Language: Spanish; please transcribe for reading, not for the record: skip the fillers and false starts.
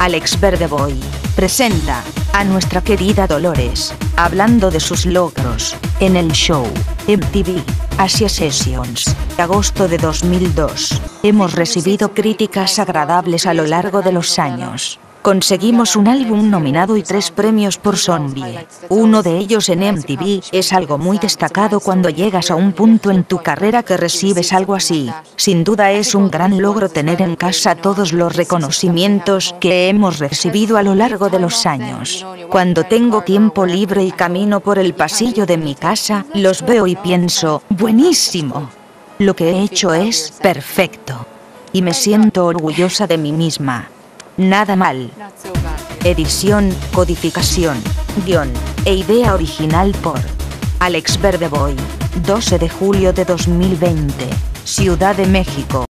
Alex Verdeboy presenta a nuestra querida Dolores, hablando de sus logros, en el show MTV Asia Sessions, agosto de 2002. Hemos recibido críticas agradables a lo largo de los años. Conseguimos un álbum nominado y 3 premios por Zombie. Uno de ellos en MTV. Es algo muy destacado cuando llegas a un punto en tu carrera que recibes algo así. Sin duda es un gran logro tener en casa todos los reconocimientos que hemos recibido a lo largo de los años. Cuando tengo tiempo libre y camino por el pasillo de mi casa, los veo y pienso, buenísimo. Lo que he hecho es perfecto. Y me siento orgullosa de mí misma. Nada mal. Edición, codificación, guión e idea original por Alex Verdeboy. 12 de julio de 2020, Ciudad de México.